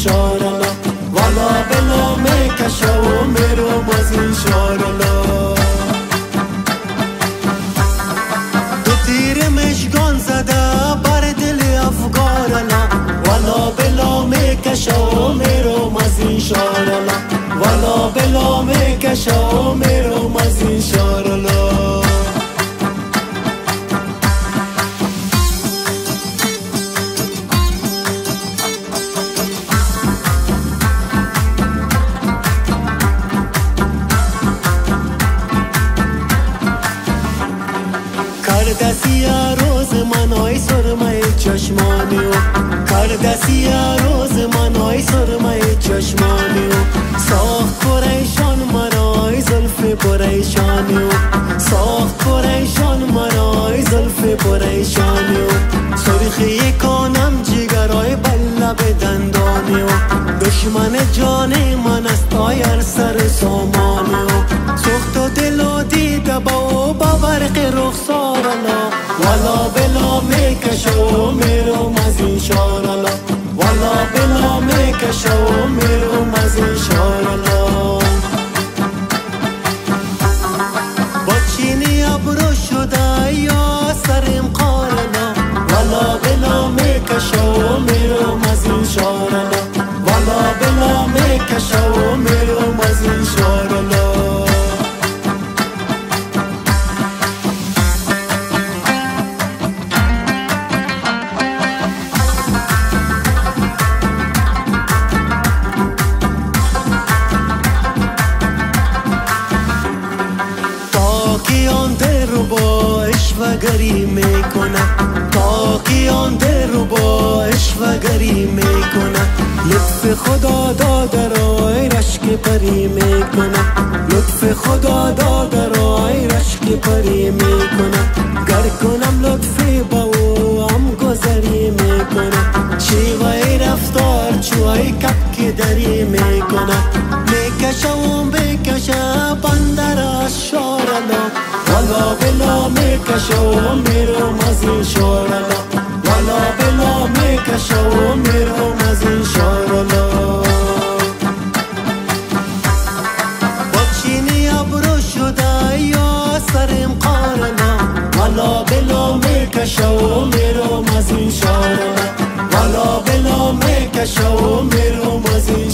انشاءالله والا به نام کشا و مرو باز انشاءالله دو تیر مشگان زده بر دل افگارالله والا به نام کشا و مرو باز انشاءالله والا به نام کشا و مرو باز انشاءالله کردسیا روز من آی سرمای چشمانیو کردسیا روز من آی سرمای چشمانیو ساخت پریشان من آی زلف پریشانیو ساخت پریشان من آی زلف پریشانیو سرخی کنم جگرای بلا به دندانیو دشمن جان من است آی هر سر سامانیو سوخت و دل و دیده با برق رخسارالله والا به نام کشا میروم از این شارالله والا به نام کشا میروم از این شارالله با چینی ابرو شده یا سرم قارالله والا به نام کشا میروم از این شارالله والا به نام کشا میروم از این شارالله گری میکنه تا قیام در رو با عشوه گری میکنه لطف خدا داده رای رشک پری میکنه لطف خدا داده رای رشک پری میکنه گر کنم لطفی با او هم گذری میکنه شیوه رفتار چوهای کپک دری میکنه میکشه و میکشه بندر اشارالله والا به نام کشا و میروم از این شارالله والا به نام کشا و میروم از این شارالله با چینی ابرو شده یا سرم قارالله والا به نام کشا و میروم از این شارالله والا به نام کشا و میروم از این